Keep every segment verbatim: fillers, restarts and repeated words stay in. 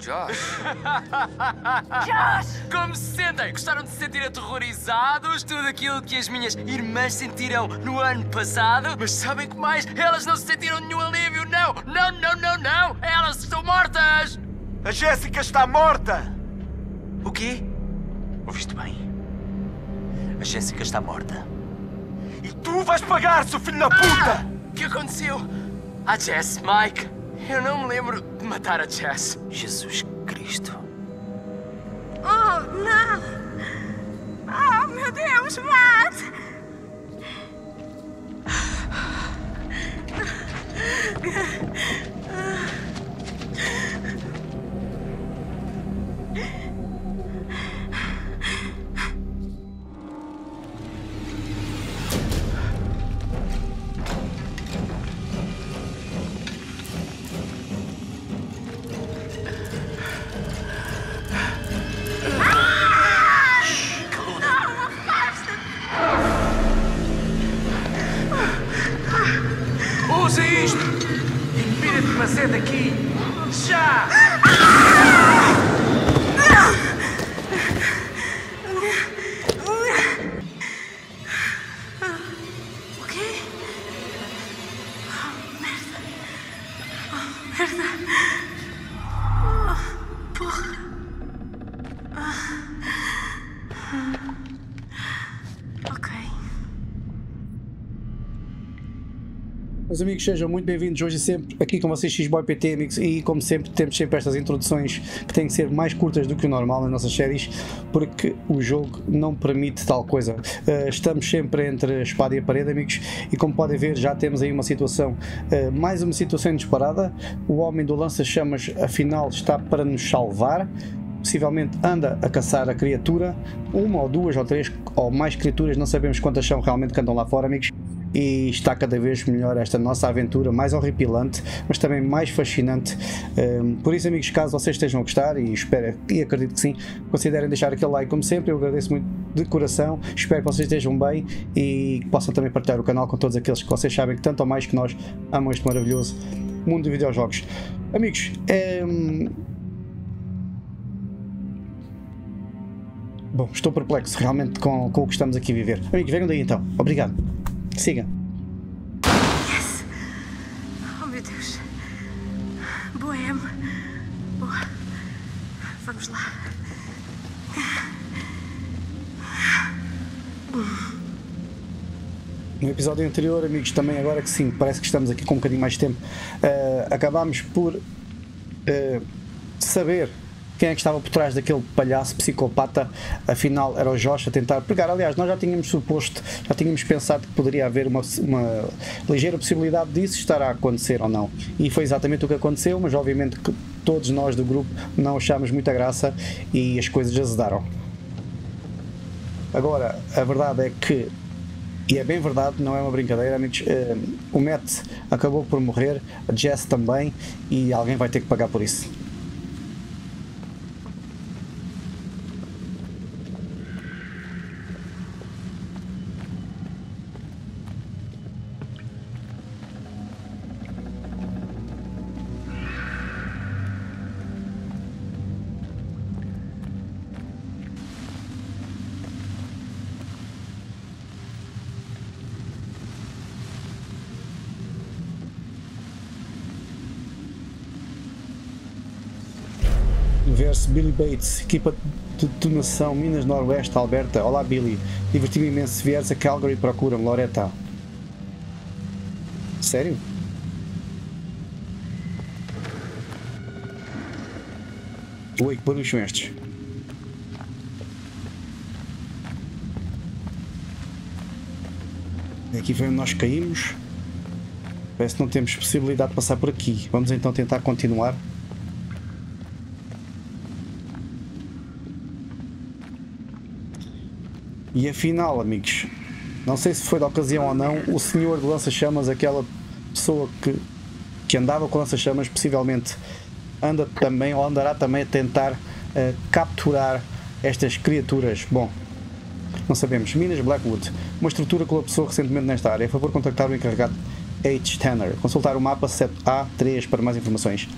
Josh! Josh! Como se sentem? Gostaram de se sentir aterrorizados? Tudo aquilo que as minhas irmãs sentiram no ano passado? Mas sabem que mais? Elas não se sentiram nenhum alívio, não! Não, não, não, não! Elas estão mortas! A Jéssica está morta! O quê? Ouviste bem? A Jéssica está morta. E tu vais pagar, seu filho da puta! Ah! O que aconteceu? A Jess, Mike... Eu não me lembro de matar a Jess. Jesus Cristo. Oh, não! Oh, meu Deus, mate! Meus amigos, sejam muito bem-vindos hoje e sempre aqui com vocês, xboyPT, amigos, e como sempre temos sempre estas introduções que têm que ser mais curtas do que o normal nas nossas séries, porque o jogo não permite tal coisa. Uh, estamos sempre entre a espada e a parede, amigos, e como podem ver já temos aí uma situação, uh, mais uma situação disparada. O homem do lança-chamas afinal está para nos salvar. Possivelmente anda a caçar a criatura, uma ou duas ou três ou mais criaturas, não sabemos quantas são realmente que andam lá fora, amigos. E está cada vez melhor esta nossa aventura, mais horripilante, mas também mais fascinante. Por isso, amigos, caso vocês estejam a gostar, e espero e acredito que sim, considerem deixar aquele like como sempre. Eu agradeço muito de coração, espero que vocês estejam bem e possam também partilhar o canal com todos aqueles que vocês sabem que tanto ou mais que nós amam este maravilhoso mundo de videojogos. Amigos, é... bom, estou perplexo realmente com, com o que estamos aqui a viver. Amigos, venham daí então, obrigado. Siga. Yes. Oh, meu Deus. Boa, Emma. Boa. Vamos lá. No episódio anterior, amigos, também agora que sim, parece que estamos aqui com um bocadinho mais de tempo, uh, acabámos por uh, saber quem é que estava por trás daquele palhaço psicopata. Afinal era o Josh a tentar pegar, aliás nós já tínhamos suposto, já tínhamos pensado que poderia haver uma, uma ligeira possibilidade disso estar a acontecer ou não, e foi exatamente o que aconteceu, mas obviamente que todos nós do grupo não achámos muita graça e as coisas azedaram. Agora, a verdade é que, e é bem verdade, não é uma brincadeira, amigos, um, o Matt acabou por morrer, a Jess também, e alguém vai ter que pagar por isso. Verso Billy Bates, equipa de detonação Minas Noroeste, Alberta. Olá Billy, diverti-me imenso. Se vieres a Calgary, procura-me, Loretta. Sério? Oi, que barulhos são estes? Aqui foi onde nós caímos. Parece que não temos possibilidade de passar por aqui. Vamos então tentar continuar. E afinal, amigos, não sei se foi da ocasião ou não, o senhor de lança-chamas, aquela pessoa que, que andava com lança-chamas, possivelmente anda também, ou andará também a tentar uh, capturar estas criaturas. Bom, não sabemos. Minas Blackwood. Uma estrutura colapsou recentemente nesta área. A favor, contactar o encarregado H. Tanner. Consultar o mapa sete A três para mais informações.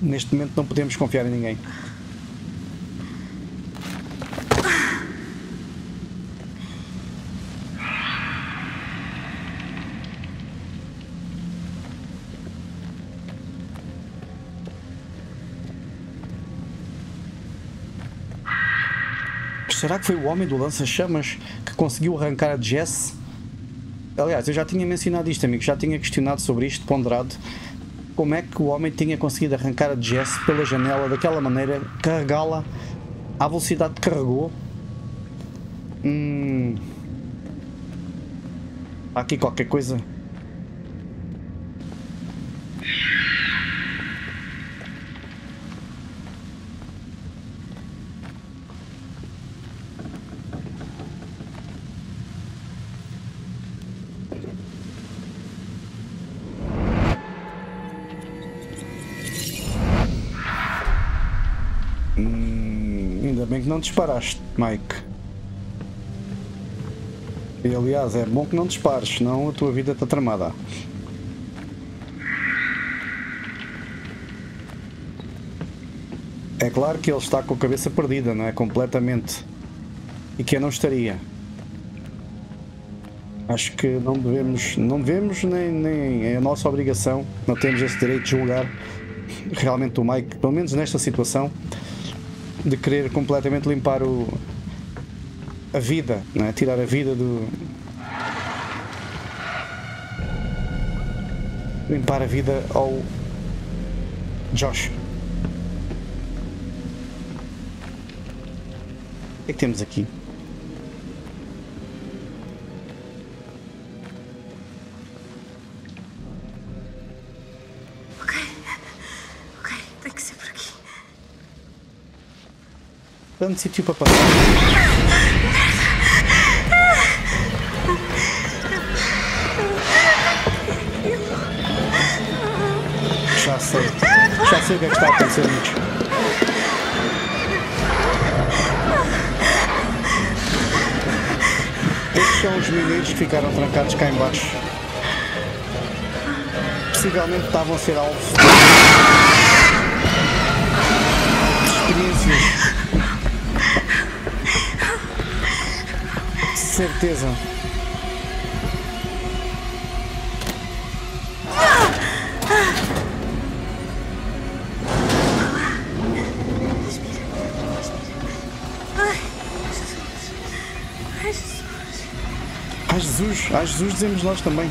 Neste momento não podemos confiar em ninguém. Será que foi o homem do lança-chamas que conseguiu arrancar a Jess? Aliás, eu já tinha mencionado isto, amigo. Já tinha questionado sobre isto, ponderado. Como é que o homem tinha conseguido arrancar a Jess pela janela daquela maneira, carregá-la à velocidade que carregou? Hum... Há aqui qualquer coisa? Não disparaste, Mike. E, aliás, é bom que não dispares, senão a tua vida está tramada. É claro que ele está com a cabeça perdida, não é? Completamente. E que eu não estaria. Acho que não devemos, não devemos nem, nem é a nossa obrigação, não temos esse direito de julgar realmente o Mike, pelo menos nesta situação, de querer completamente limpar o, a vida, não é? Tirar a vida do... Limpar a vida ao Josh. O que é que temos aqui? Tanto sítio para passar. Já sei. Já sei o que é que está a acontecer, amigos. Estes são os mineiros que ficaram trancados cá em baixo. Possivelmente estavam a ser alvo de experiências. Certeza. Ai Jesus, ai Jesus, dizemos nós também.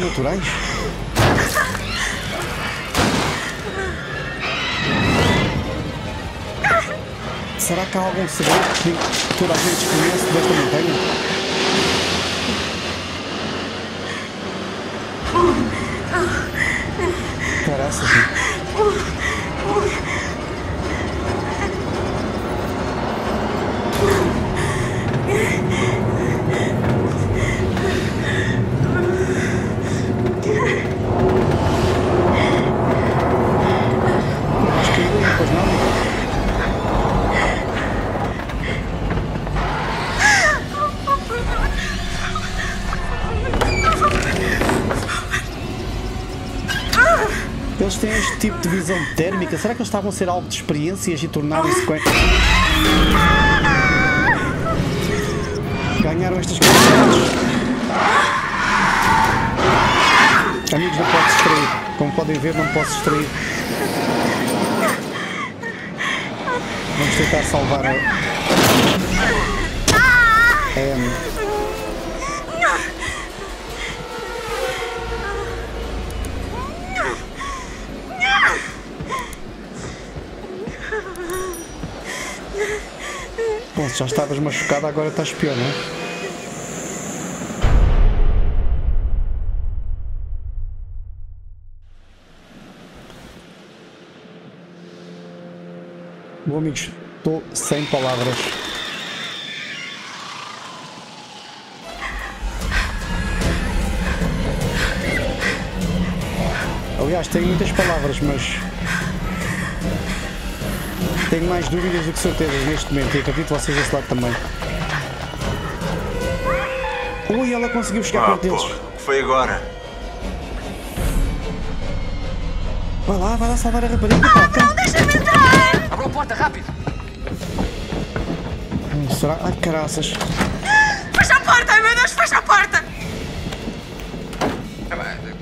Naturais? Será que há algum segredo que toda a gente conhece desta montanha? Caraca, tipo de visão térmica, será que eles estavam a ser alvo de experiências e tornaram-se com... Ganharam estas coisas. Amigos, não posso distrair. Como podem ver, não posso distrair. Vamos tentar salvar a... a Emily. Bom, se já estavas machucada, agora estás pior, não é? Bom, amigos, estou sem palavras. Aliás, tenho muitas palavras, mas tenho mais dúvidas do que certezas neste momento, e acredito vocês desse lado também. Ui, ela conseguiu chegar perto deles. O que foi agora? Vai lá, vai lá salvar a rapariga. Ah, não, deixa-me entrar! Abra a porta, rápido! Hum, será? Ai, caraças! Fecha a porta! Ai, meu Deus, fecha a porta!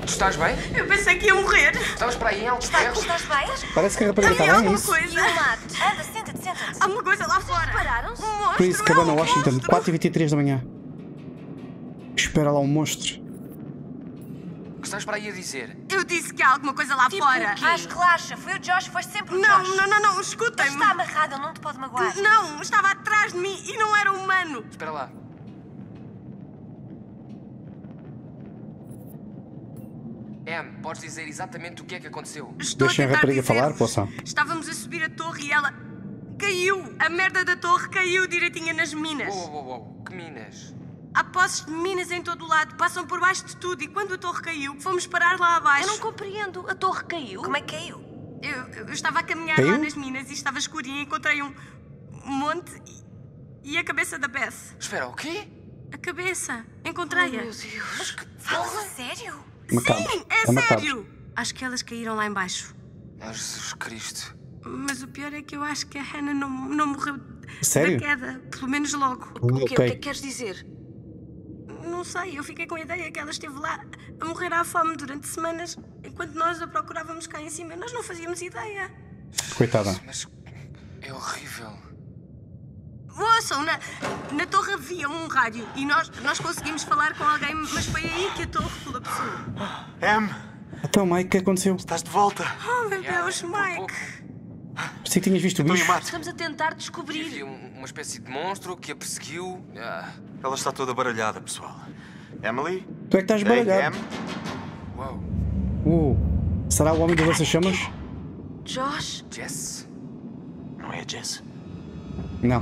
Tu estás bem? Eu pensei que ia morrer. Estavas para aí em altos perros. Estás bem? Parece que a rapariga está bem, alguma isso? coisa. Anda, senta-te, senta-te. Há alguma coisa lá fora. Pararam-se? Um monstro! Chris, Cabana, Washington, quatro e vinte e três da manhã. Espera lá um monstro. O que estás para aí a dizer? Eu disse que há alguma coisa lá tipo fora. Mas relaxa, foi o Josh, foi sempre o não, Josh. Não, não, não, escutem-me. Está amarrado, ele não te pode magoar. Não, estava atrás de mim e não era humano. Espera lá. Em, podes dizer exatamente o que é que aconteceu? Estou Deixem a, a rapariga falar, poça. Estávamos a subir a torre e ela caiu. A merda da torre caiu direitinha nas minas. Uou, uou, uou, que minas? Há poços de minas em todo o lado, passam por baixo de tudo e quando a torre caiu, fomos parar lá abaixo. Eu não compreendo, a torre caiu? Como é que caiu? Eu, eu estava a caminhar caiu? lá nas minas e estava escurinho e encontrei um, um monte e, e a cabeça da Beth. Espera, o quê? A cabeça, encontrei-a. Oh, meu Deus. Mas que fala sério? Macabro. Sim, é, é sério. Acho que elas caíram lá em baixo. Mas Jesus Cristo. Mas o pior é que eu acho que a Hannah não, não morreu sério? da queda, pelo menos logo. O que, okay. o que é que queres dizer? Não sei, eu fiquei com a ideia que ela esteve lá a morrer à fome durante semanas enquanto nós a procurávamos cá em cima. Nós não fazíamos ideia. Coitada. Mas é horrível. Ouçam, na, na torre havia um rádio e nós, nós conseguimos falar com alguém, mas foi aí que a torre colapsou. Em! Então, Mike, o que aconteceu? Estás de volta. Oh, meu Deus, Mike. Pensei que tinhas visto o bicho. Estamos a tentar descobrir. Havia uma espécie de monstro que a perseguiu. Ah. Ela está toda baralhada, pessoal. Emily? Tu é que estás baralhada? Uau. Uh, será o homem das vossas chamas? Josh? Jess? Não é a Jess? Não.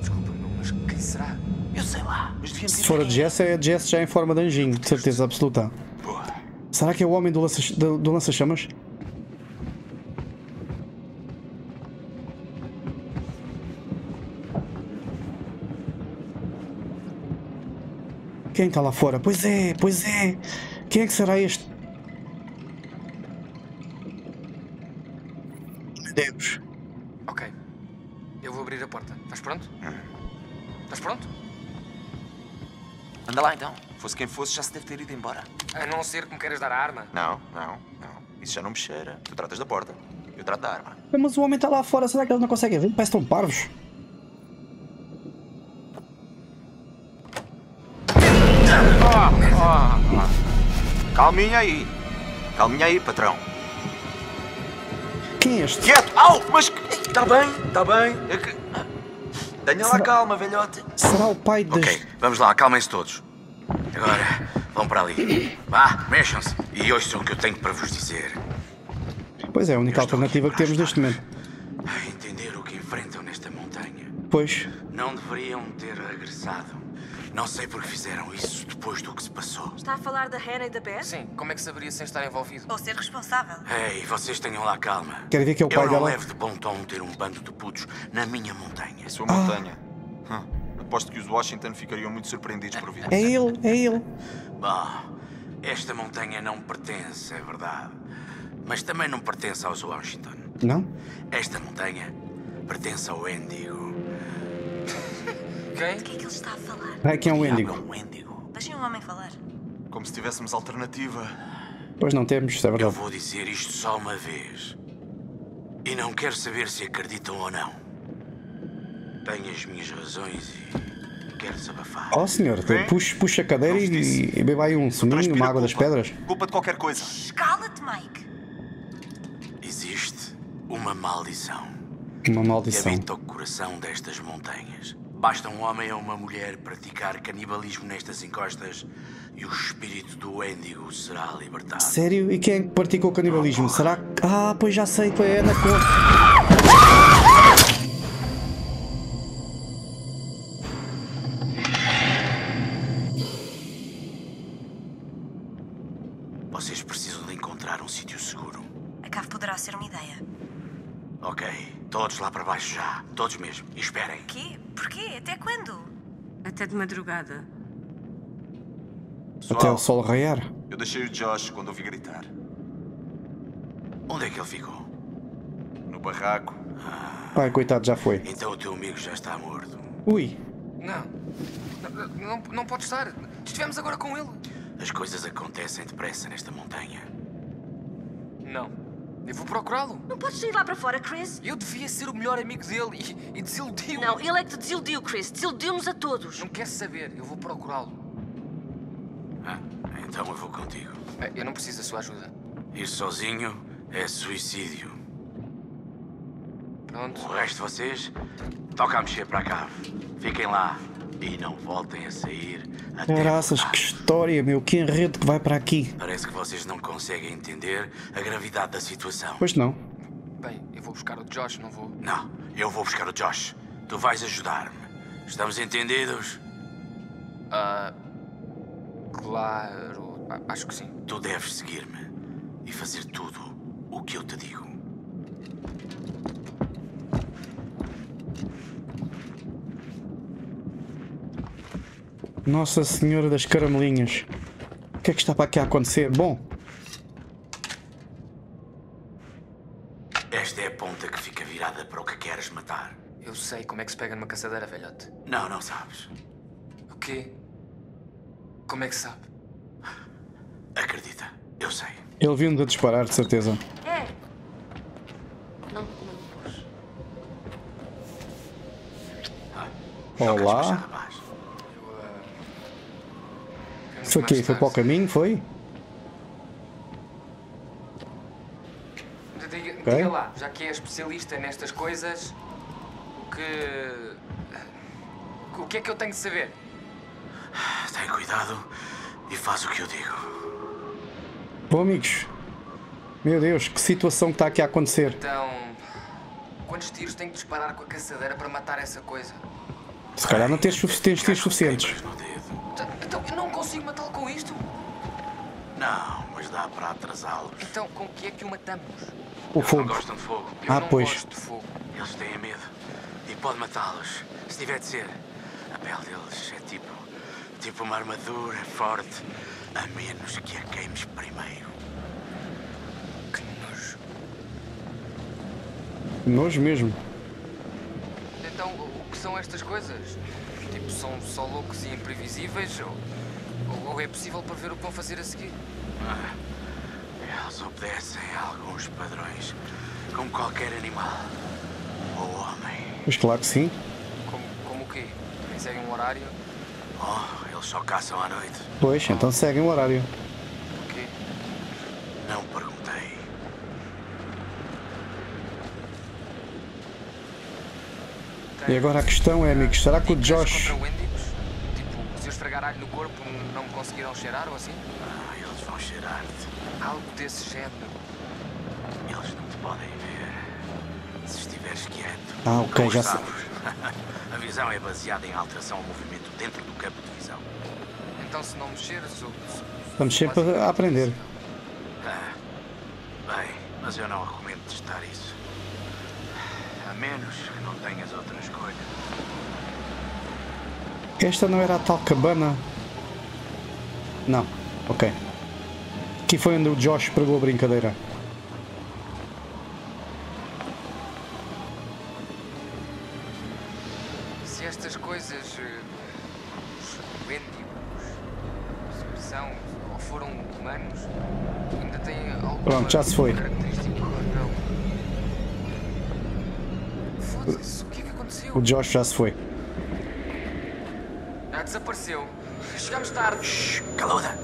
Desculpa, mas quem será? Eu sei lá. Mas se for a Jess, é a Jess já em forma de anjinho, de certeza absoluta. Boa. Será que é o homem do lança-chamas? Quem está lá fora? Pois é, pois é. Quem é que será este? Meu Deus. Ok. Eu vou abrir a porta. Estás pronto? Estás pronto? Anda lá então. Fosse quem fosse, já se deve ter ido embora. A não ser que me queiras dar a arma. Não, não, não. Isso já não me cheira. Tu tratas da porta. Eu trato da arma. Mas o homem está lá fora. Será que eles não conseguem ver? Parece tão parvos. Calminha aí. Calminha aí, patrão. Quem é este? Quieto! Au! Mas... Está bem, está bem. É que... Tenha lá calma, velhote. Será o pai de... Ok, vamos lá, acalmem-se todos. Agora, vão para ali. Vá, mexam-se. E ouçam o que eu tenho para vos dizer. Pois é, a única alternativa que temos neste momento. A entender o que enfrentam nesta montanha. Pois. Não deveriam ter regressado. Não sei porque fizeram isso depois do que se passou. Está a falar da Hannah e da Beth? Sim, como é que saberia sem estar envolvido? Ou ser responsável? Ei, vocês tenham lá calma. Quero ver que é o pai dela. Eu não levo de bom tom ter um bando de putos na minha montanha. A sua montanha? Ah. Hum, aposto que os Washington ficariam muito surpreendidos por vir. É ele, é ele. Bom, esta montanha não pertence, é verdade. Mas também não pertence aos Washington. Não? Esta montanha pertence ao Wendigo. Okay. De que é que ele está a falar? É que é um Wendigo. Deixem um homem falar. Como se tivéssemos alternativa. Pois não temos, está verdade. Eu vou dizer isto só uma vez. E não quero saber se acreditam ou não. Tenho as minhas razões e quero desabafar. Oh, senhor, puxa, puxa a cadeira e, e beba aí um suminho, uma água das pedras. Culpa de qualquer coisa. Escala-te, Mike. Existe uma maldição. Uma maldição. Que habita o coração destas montanhas. Basta um homem ou uma mulher praticar canibalismo nestas encostas e o espírito do Wendigo será libertado. Sério? E quem é que praticou canibalismo? Será que... Ah, pois já sei, é na cor. Vocês precisam de encontrar um sítio seguro. A cave poderá ser uma ideia. Ok, todos lá para baixo já. Todos mesmo. E esperem. Quê? Porquê? Até quando? Até de madrugada. Pessoal, até o sol raiar. Eu deixei o Josh quando ouvi gritar. Onde é que ele ficou? No barraco. Ah, Pai, coitado, já foi. Então o teu amigo já está morto. Ui. Não. Não, não, não pode estar. Estivemos agora com ele. As coisas acontecem depressa nesta montanha. Não. Eu vou procurá-lo. Não podes sair lá para fora, Chris. Eu devia ser o melhor amigo dele e, e desiludiu. Não, ele é que te desiludiu, Chris. Desiludiu-nos a todos. Não quer saber. Eu vou procurá-lo. Ah, então eu vou contigo. Eu não preciso da sua ajuda. Ir sozinho é suicídio. Pronto. O resto de vocês, toca a mexer para a cave. Fiquem lá e não voltem a sair até... Graças, que história, meu. Que enredo que vai para aqui. Parece que vocês não conseguem entender a gravidade da situação. Pois não. Bem, eu vou buscar o Josh, não vou? Não, eu vou buscar o Josh. Tu vais ajudar-me. Estamos entendidos? Ah... Uh, claro... Acho que sim. Tu deves seguir-me e fazer tudo o que eu te digo. Nossa Senhora das Caramelinhas. O que é que está para aqui a acontecer? Bom. Esta é a ponta que fica virada para o que queres matar. Eu sei como é que se pega numa caçadeira, velhote. Não, não sabes. O quê? Como é que sabe? Acredita, eu sei. Ele vindo a disparar, de certeza. É. Não, não pôs. Ah, olá. Foi aqui, foi para o caminho, foi? Diga, okay. Diga lá, já que é especialista nestas coisas, o que... O que é que eu tenho de saber? Tem cuidado e faz o que eu digo. Bom, amigos. Meu Deus, que situação que está aqui a acontecer. Então, quantos tiros tenho de disparar com a caçadeira para matar essa coisa? Se calhar não tens, tens tiros suficientes. Então, eu não consigo matá-lo com isto? Não, mas dá para atrasá-los. Então, com o que é que o matamos? O Eles fogo. Não gostam de fogo. Eu ah, não pois. Gosto de fogo. Eles têm medo e pode matá-los, se tiver de ser. A pele deles é tipo, tipo uma armadura forte, a menos que a queimes primeiro. Que nojo. Nojo mesmo. Então, o que são estas coisas? Tipo, são só loucos e imprevisíveis, ou, ou é possível prever o que vão fazer a seguir? Ah, eles obedecem a alguns padrões, como qualquer animal ou homem. Mas claro que sim. Como, como o quê? Eles seguem um horário? Oh, eles só caçam à noite. Pois, então seguem um horário. O quê? Não perguntei. E agora a questão é, amigos, será que o Josh... Tipo, se eu esfregar alho no corpo, não conseguirão cheirar ou assim? Ah, eles vão cheirar-te. Algo desse género. Eles não te podem ver se estiveres quieto. Ah, ok, já sei. A visão é baseada em alteração ao movimento dentro do campo de visão. Então se não mexeres... Estamos sempre a aprender. Ah, bem, mas eu não recomendo testar isso. A menos que não tenhas outra escolha. Esta não era a tal cabana? Não, ok. Aqui foi onde o Josh pegou a brincadeira. Se estas coisas, os Wendigos, são ou foram humanos, tem alguma... Pronto, já se foi. Foda-se, o que é que aconteceu? O Josh já se foi. Já desapareceu. Chegamos tarde. Shhh, caluda.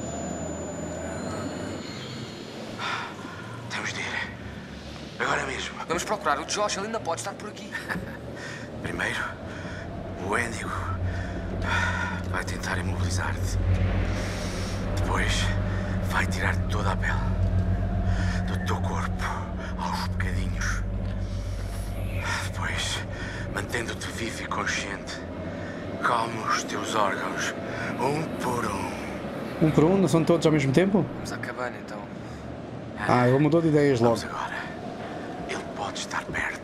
Temos de ir. Agora mesmo. Vamos procurar o Josh, ele ainda pode estar por aqui. Primeiro, o Wendigo vai tentar imobilizar-te. Depois, vai tirar-te toda a pele do teu corpo aos bocadinhos. Depois, mantendo-te vivo e consciente, calma os teus órgãos, um por um. Um por um? Não são todos ao mesmo tempo? Vamos à cabana, então. Ah, ele mudou de ideias logo. Vamos agora. Ele pode estar perto.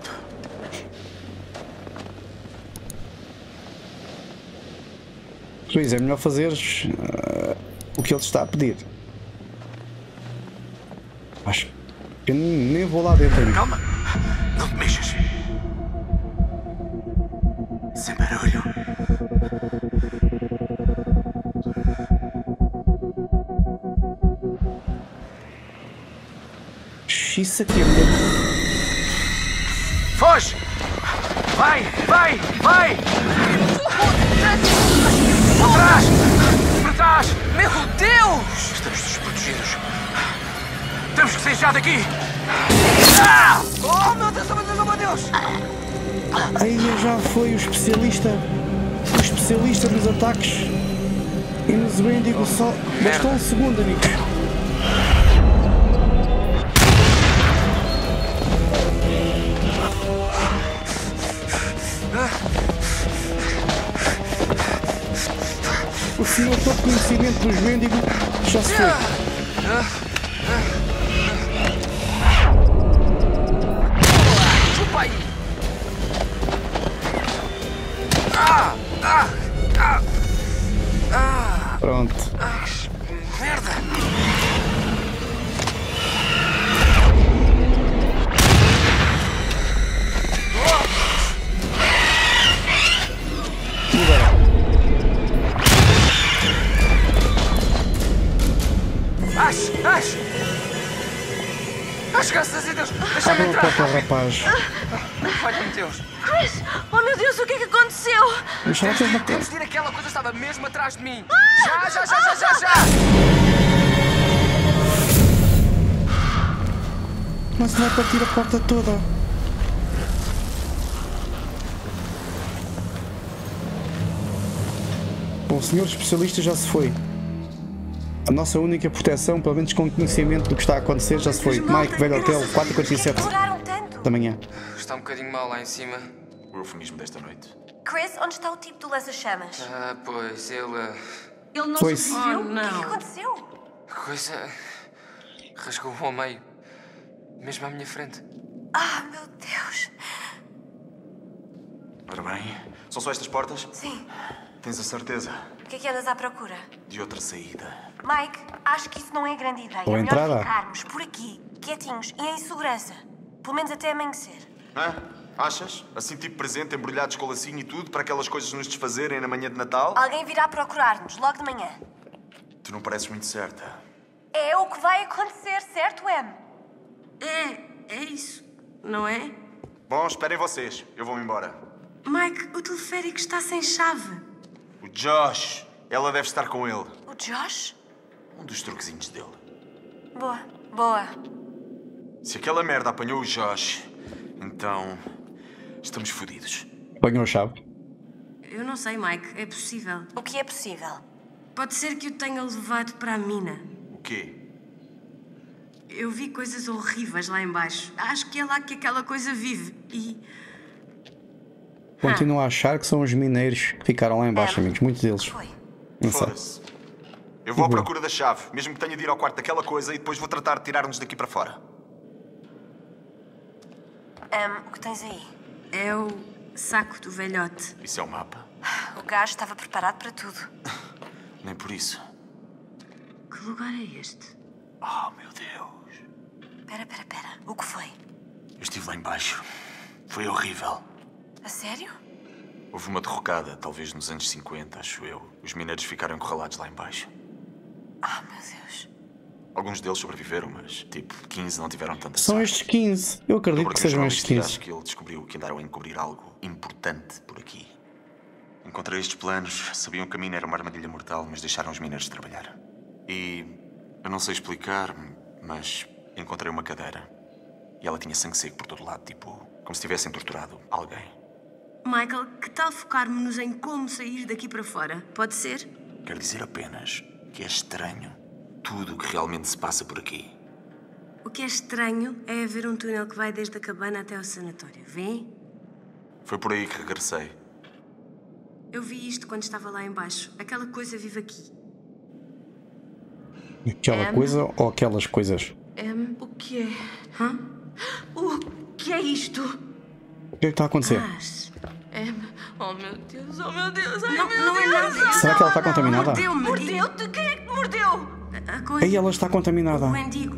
Luís, é melhor fazeres uh, o que ele está a pedir. Acho que eu nem vou lá dentro. Calma! Não te mexas! Sem barulho. Isso aqui é muito... Foge! Vai! Vai! Vai! Por trás! Por trás! Meu Deus! Estamos desprotegidos! Temos que sair já daqui! Ah! Oh meu Deus! Oh meu Deus! Oh meu Deus! Aí já foi o especialista! O especialista nos ataques! E nos Wendigo só... Bastou um segundo, amigos! O senhor todo conhecimento dos Wendigo já se foi. Pronto. Merda! Acho, acho! Acho, graças a Deus! Deixa-me entrar! Porta, rapaz! Olha-me, Deus! Chris! Oh meu Deus, o que é que aconteceu? Temos de ir, aquela coisa estava mesmo atrás de mim! Já, já, já, já, já, já! Mas vai partir a porta toda! Bom, o senhor especialista já se foi. A nossa única proteção, pelo menos com conhecimento do que está a acontecer, já se foi. Mike, velho hotel, quatro e quarenta e sete da manhã. Está um bocadinho mal lá em cima. O eufemismo desta noite. Chris, onde está o tipo do lança-chamas? Ah, pois, ele... Ele não sobreviveu? Oh, não. O que é que aconteceu? A coisa... rasgou-o ao meio. Mesmo à minha frente. Ah, meu Deus. Ora bem, são só estas portas? Sim. Tens a certeza? O que é que andas à procura? De outra saída. Mike, acho que isso não é grande ideia. Ou é melhor entrada. Ficarmos por aqui, quietinhos e em segurança. Pelo menos até amanhecer. Hã? Achas? Assim tipo presente, embrulhados com lacinho e tudo, para aquelas coisas nos desfazerem na manhã de Natal? Alguém virá procurar-nos logo de manhã. Tu não pareces muito certa. É o que vai acontecer, certo, Em? É, é isso, não é? Bom, esperem vocês. Eu vou-me embora. Mike, o teleférico está sem chave. O Josh. Ela deve estar com ele. O Josh? Um dos truquezinhos dele. Boa, boa. Se aquela merda apanhou o Josh, então estamos fodidos. Apanhou a chave? Eu não sei, Mike. É possível. O que é possível? Pode ser que o tenha levado para a mina. O quê? Eu vi coisas horríveis lá em baixo. Acho que é lá que aquela coisa vive. E... continuo a achar que são os mineiros que ficaram lá embaixo, amigos. Muitos deles. Não sei. Eu vou à procura da chave, mesmo que tenha de ir ao quarto daquela coisa, e depois vou tratar de tirar-nos daqui para fora. Um, o que tens aí? É o saco do velhote. Isso é o mapa? O gajo estava preparado para tudo. Nem por isso. Que lugar é este? Oh, meu Deus. Pera, pera, pera. O que foi? Eu estive lá embaixo. Foi horrível. A sério? Houve uma derrocada, talvez nos anos cinquenta, acho eu. Os mineiros ficaram encurralados lá embaixo. Ah, meu Deus. Alguns deles sobreviveram, mas tipo quinze não tiveram tanta sorte. São estes quinze. Eu acredito que sejam estes quinze. Acho que ele descobriu que andaram a encobrir algo importante por aqui. Encontrei estes planos, sabiam que a mina era uma armadilha mortal, mas deixaram os mineiros trabalhar. E eu não sei explicar, mas encontrei uma cadeira. E ela tinha sangue seco por todo lado, tipo, como se tivessem torturado alguém. Michael, que tal focarmos-nos em como sair daqui para fora? Pode ser? Quero dizer apenas que é estranho tudo o que realmente se passa por aqui. O que é estranho é haver um túnel que vai desde a cabana até o sanatório, vê? Foi por aí que regressei. Eu vi isto quando estava lá embaixo. Aquela coisa vive aqui. Aquela um, coisa ou aquelas coisas? Um, o que é? Hã? O que é isto? O que é que está a acontecer? Mas... Oh meu Deus, oh meu Deus, ai não, meu não Deus, é nada. Será que ela está contaminada? Mordeu-me. Mordeu-te? Quem é que mordeu? A coisa... Aí ela está contaminada. O Wendigo.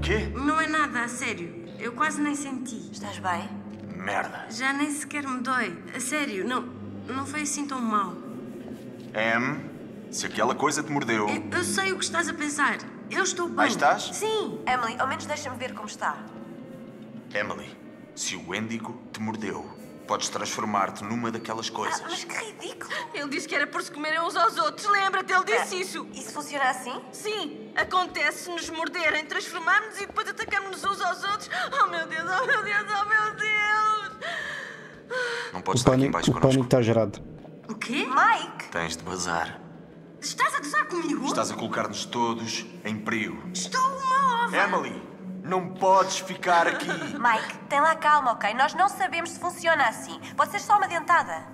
Quê? Não é nada, a sério. Eu quase nem senti. Estás bem? Merda. Já nem sequer me dói. A sério, não, não foi assim tão mal. Em, se aquela coisa te mordeu... Eu, eu sei o que estás a pensar. Eu estou bem. Aí estás? Sim. Emily, ao menos deixa-me ver como está. Emily, se o Wendigo te mordeu, podes transformar-te numa daquelas coisas. Ah, mas que ridículo! Ele disse que era por se comerem uns aos outros. Lembra-te, ele disse é. isso. Isso funciona assim? Sim. Acontece se nos morderem, transformarmos e depois atacarmos uns aos outros. Oh, meu Deus, oh, meu Deus, oh, meu Deus! Não podes estar aqui em baixo connosco. O pânico está gerado. O quê? Mike! Tens de bazar. Estás a gozar comigo? Estás a colocar-nos todos em perigo. Estou uma ova! Emily! Não podes ficar aqui. Mike, tem lá calma, ok? Nós não sabemos se funciona assim. Pode ser só uma dentada.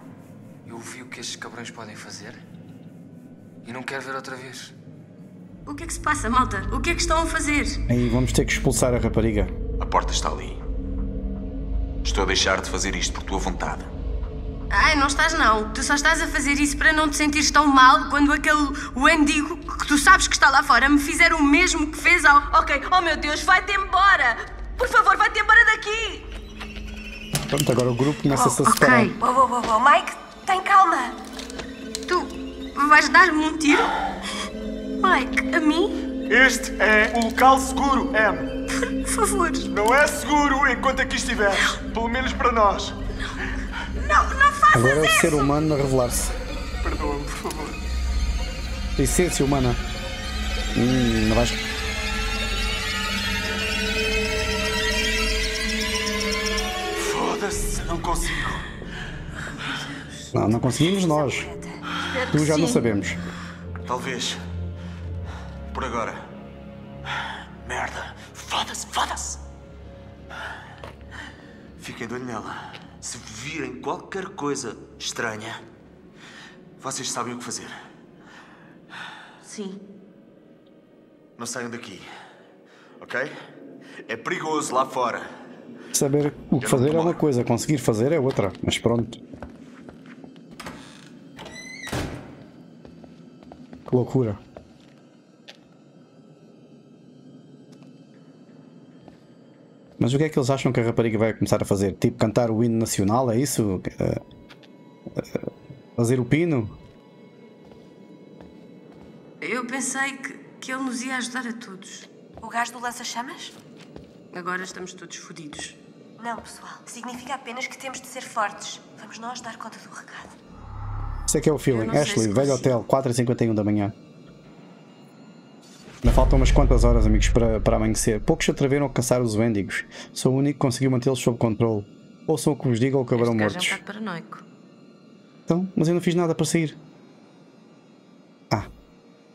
Eu vi o que estes cabrões podem fazer e não quero ver outra vez. O que é que se passa, malta? O que é que estão a fazer? Aí, vamos ter que expulsar a rapariga. A porta está ali. Estou a deixar de fazer isto por tua vontade. Ai, não estás não. Tu só estás a fazer isso para não te sentires tão mal quando aquele Wendigo que tu sabes que está lá fora me fizer o mesmo que fez ao... Ok, oh meu Deus, vai-te embora! Por favor, vai-te embora daqui! Pronto, agora o grupo começa-se oh, a separar. Ok. Uou, uou, uou, Mike, tem calma! Tu vais dar-me um tiro? Mike, a mim? Este é o local seguro, Em. Por favor. Não é seguro enquanto aqui estiveres. Pelo menos para nós. Não, não faças Agora isso. o ser humano a revelar-se. Perdoa-me, por favor. Essência humana. Hum, não vais... Foda-se, não consigo. Não, não conseguimos nós. Tu já sim. não sabemos. Talvez. Por agora. Merda. Foda-se, foda-se. Fiquem de olho nela. Se virem qualquer coisa estranha, vocês sabem o que fazer. Sim. Não saiam daqui, ok? É perigoso lá fora. Saber o que fazer é uma coisa, conseguir fazer é outra, mas pronto. Que loucura. Mas o que é que eles acham que a rapariga vai começar a fazer? Tipo, cantar o hino nacional, é isso? Uh, uh, fazer o pino? Eu pensei que, que ele nos ia ajudar a todos. O gás do lança-chamas? Agora estamos todos fodidos. Não, pessoal. Significa apenas que temos de ser fortes. Vamos nós dar conta do recado. Isso é que é o feeling. Ashley, velho hotel, quatro e cinquenta e um da manhã. Ainda faltam umas quantas horas, amigos, para, para amanhecer. Poucos se atreveram a caçar os Wendigos. Sou o único que conseguiu mantê-los sob controle. Ouçam o que vos diga ou acabarão mortos. É um paranoico. Então, mas eu não fiz nada para sair. Ah.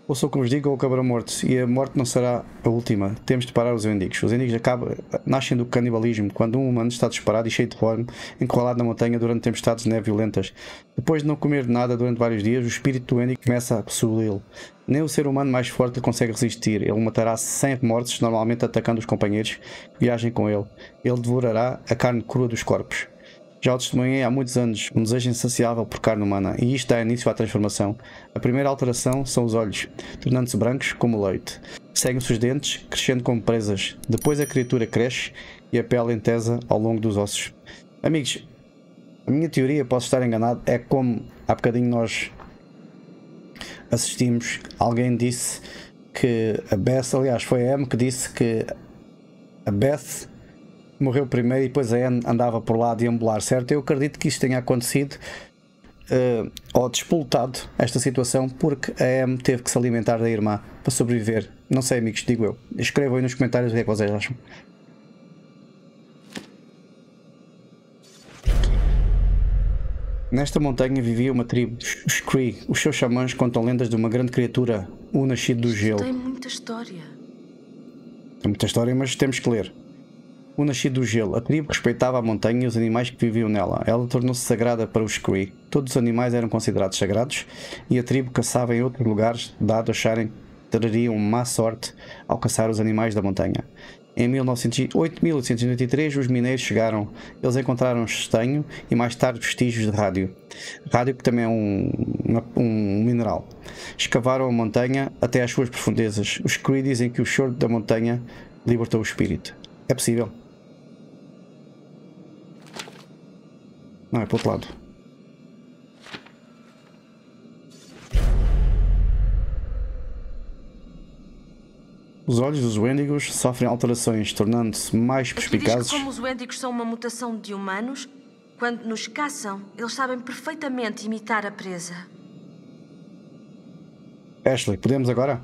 Ouçam o que vos diga ou acabarão mortos. E a morte não será a última. Temos de parar os Wendigos. Os Wendigos acabam, nascem do canibalismo, quando um humano está disparado e cheio de fome, encurralado na montanha durante tempestades de neve violentas. Depois de não comer nada durante vários dias, o espírito do Wendigo começa a possuí-lo. Nem o ser humano mais forte consegue resistir. Ele matará sem remorsos, normalmente atacando os companheiros que viajem com ele. Ele devorará a carne crua dos corpos. Já o testemunhei há muitos anos, um desejo insaciável por carne humana, e isto dá início à transformação. A primeira alteração são os olhos, tornando-se brancos como o leite. Seguem-se os dentes, crescendo como presas. Depois a criatura cresce e a pele entesa ao longo dos ossos. Amigos, a minha teoria, posso estar enganado, é como há bocadinho nós assistimos, alguém disse que a Beth, aliás foi a Em que disse que a Beth morreu primeiro e depois a Em andava por lá a deambular, certo? Eu acredito que isto tenha acontecido uh, ou despoltado esta situação porque a Em teve que se alimentar da irmã para sobreviver. Não sei, amigos, digo eu. Escrevam aí nos comentários o que é que vocês acham. Nesta montanha vivia uma tribo, os Cree. Os seus xamãs contam lendas de uma grande criatura, o nascido do gelo. Tem muita história. Tem muita história, mas temos que ler. O nascido do gelo. A tribo respeitava a montanha e os animais que viviam nela. Ela tornou-se sagrada para os Cree. Todos os animais eram considerados sagrados e a tribo caçava em outros lugares, dado acharem que teriam má sorte ao caçar os animais da montanha. Em mil novecentos e oito, mil oitocentos e noventa e três, os mineiros chegaram. Eles encontraram estanho e mais tarde vestígios de rádio. Rádio que também é um, um mineral. Escavaram a montanha até às suas profundezas. Os Cree dizem que o choro da montanha libertou o espírito. É possível? Não, é para o outro lado. Os olhos dos Wendigos sofrem alterações, tornando-se mais perspicazes. Como os Wendigos são uma mutação de humanos, quando nos caçam, eles sabem perfeitamente imitar a presa. Ashley, podemos agora?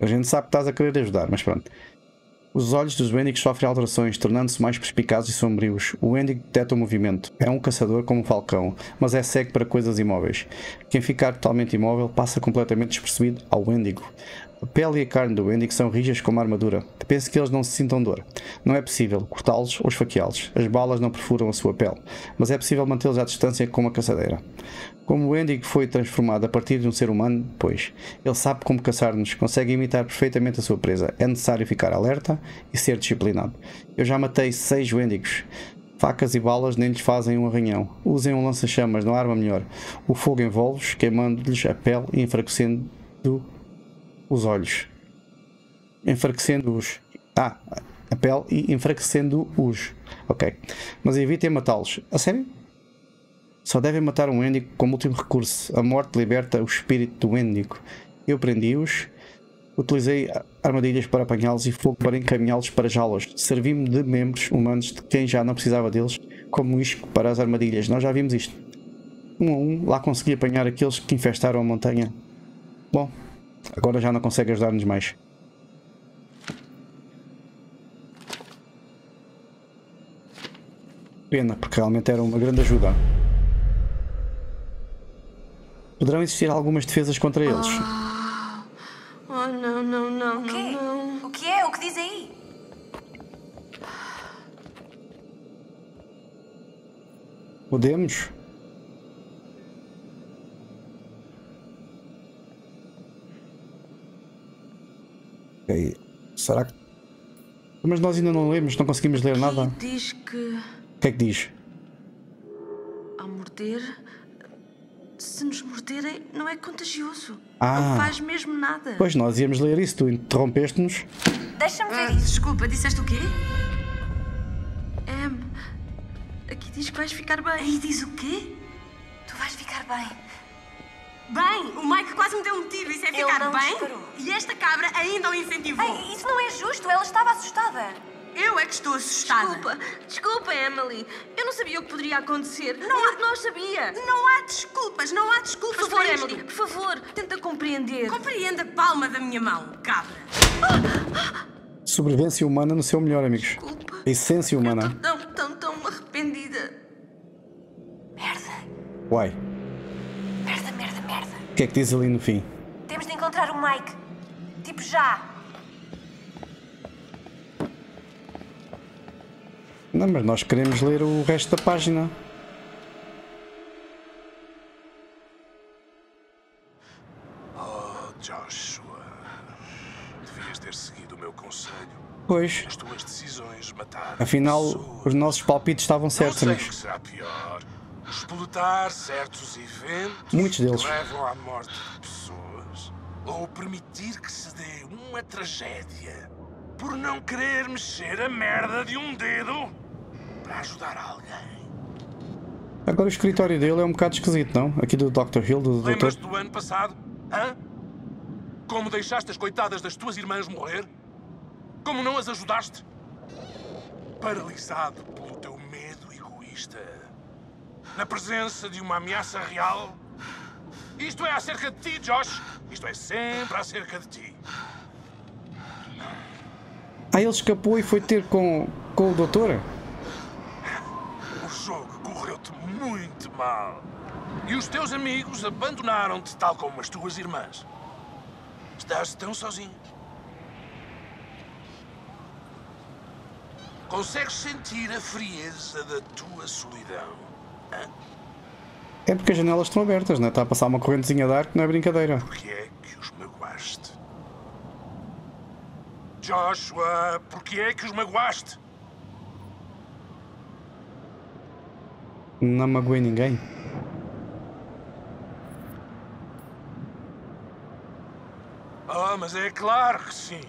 A gente sabe que estás a querer ajudar, mas pronto. Os olhos dos Wendigos sofrem alterações, tornando-se mais perspicazes e sombrios. O Wendigo detecta o movimento. É um caçador como um falcão, mas é cego para coisas imóveis. Quem ficar totalmente imóvel passa completamente despercebido ao Wendigo. A pele e a carne do Wendigo são rijas como a armadura. Penso que eles não se sintam dor. Não é possível cortá-los ou esfaqueá-los. As balas não perfuram a sua pele, mas é possível mantê-los à distância com uma caçadeira. Como o Wendigo foi transformado a partir de um ser humano, pois, ele sabe como caçar-nos, consegue imitar perfeitamente a sua presa. É necessário ficar alerta e ser disciplinado. Eu já matei seis Wendigos. Facas e balas nem lhes fazem um arranhão. Usem um lança-chamas, não arma melhor. O fogo envolve-os, queimando-lhes a pele e enfraquecendo os olhos, enfraquecendo-os, ah, a pele e enfraquecendo-os, ok, mas evitem matá-los, a sério? Só devem matar um Wendigo como último recurso, a morte liberta o espírito do Wendigo. Eu prendi-os, utilizei armadilhas para apanhá-los e fogo para encaminhá-los para jaulas, servi-me de membros humanos de quem já não precisava deles, como isco para as armadilhas, nós já vimos isto, um a um, lá consegui apanhar aqueles que infestaram a montanha. Bom, agora já não consegue ajudar-nos mais. Pena, porque realmente era uma grande ajuda. Poderão existir algumas defesas contra eles. Oh, oh não, não, não, o quê? Não, não. O que é? O que diz aí? Podemos? Okay. Será que... Mas nós ainda não lemos, não conseguimos ler nada. Diz que... O que é que diz? Ao morder... Se nos morderem, não é contagioso. Ah. Não faz mesmo nada. Pois, nós íamos ler isso, tu interrompeste-nos. Deixa-me ver ah. isso. Desculpa, disseste o quê? É... Aqui diz que vais ficar bem. Aí diz o quê? Tu vais ficar bem. Bem, o Mike quase me deu um tiro, isso é ficar bem? Disparou. E esta cabra ainda o incentivou. Ei, isso não é justo, ela estava assustada. Eu é que estou assustada. Desculpa, desculpa, Emily. Eu não sabia o que poderia acontecer. Não há... Não sabia. Não há desculpas, não há desculpas. Por favor, para Emily, por favor, tenta compreender. Compreenda a palma da minha mão, cabra. Sobrevivência humana no seu melhor, amigos. Desculpa. A essência humana. Eu tão, tão, tão arrependida. Merda. Uai. Merda, merda, merda. O que é que diz ali no fim? Temos de encontrar o Mike. Tipo já. Não, mas nós queremos ler o resto da página. Oh, Joshua. Devias ter seguido o meu conselho. Pois. As tuas decisões mataram. Afinal, os nossos palpites estavam certos, amigos. Não sei o que será pior. Explotar certos eventos Muitos deles. que levam à morte de pessoas ou permitir que se dê uma tragédia por não querer mexer a merda de um dedo para ajudar alguém. Agora o escritório dele é um bocado esquisito, não? Aqui do doutor Hill, do doutor... Lembras-te do ano passado? Hã? Como deixaste as coitadas das tuas irmãs morrer? Como não as ajudaste? Paralisado pelo teu medo egoísta. Na presença de uma ameaça real. Isto é acerca de ti, Josh. Isto é sempre acerca de ti. Ah, ele escapou e foi ter com, com o doutor? O jogo correu-te muito mal. E os teus amigos abandonaram-te, tal como as tuas irmãs. Estás tão sozinho. Consegues sentir a frieza da tua solidão? Hã? É porque as janelas estão abertas, não é? Está a passar uma correntezinha de ar que não é brincadeira. Por que é que os magoaste? Joshua, por que é que os magoaste? Não magoei ninguém. Ah, mas é claro que sim.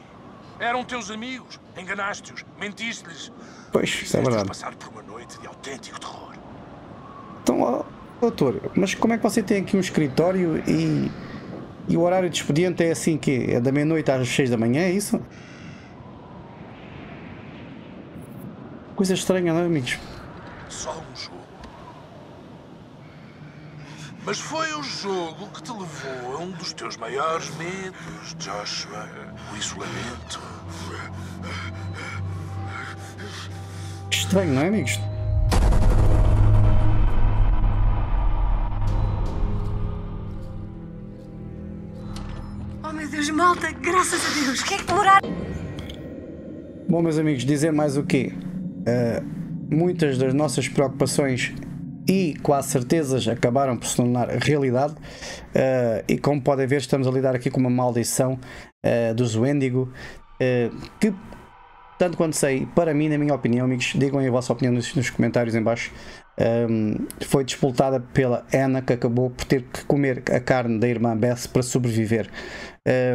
Eram teus amigos. Enganaste-os. Mentiste-lhes. Pois, isso é verdade. Passar por uma noite de autêntico terror. Então, ó, doutor, mas como é que você tem aqui um escritório e, e o horário de expediente é assim que é da meia-noite às seis da manhã, é isso? Coisa estranha, não é, amigos? Só um jogo. Mas foi o jogo que te levou a um dos teus maiores medos, Joshua. O isolamento. Estranho, não é, amigos? Oh, meu Deus, malta, graças a Deus, que é que morar... Bom, meus amigos, dizer mais o quê? Uh, muitas das nossas preocupações... e quase certezas acabaram por se tornar realidade, uh, e como podem ver estamos a lidar aqui com uma maldição uh, dos Wendigo, uh, que tanto quanto sei, para mim, na minha opinião, amigos, digam aí a vossa opinião nos, nos comentários em baixo, um, foi disputada pela Hannah, que acabou por ter que comer a carne da irmã Beth para sobreviver.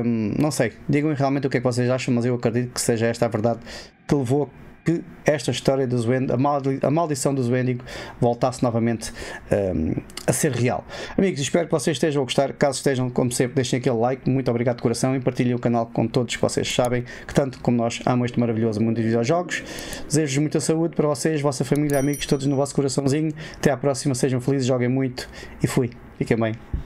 Um, não sei, digam realmente o que é que vocês acham, mas eu acredito que seja esta a verdade que levou a que esta história dos Wendigo, a, maldi a maldição dos Wendigo, voltasse novamente um, a ser real. Amigos, espero que vocês estejam a gostar. Caso estejam, como sempre, deixem aquele like. Muito obrigado de coração e partilhem o canal com todos que vocês sabem, que tanto como nós amam este maravilhoso mundo de videojogos. Desejo-vos muita saúde para vocês, vossa família, amigos, todos no vosso coraçãozinho. Até à próxima, sejam felizes, joguem muito e fui. Fiquem bem.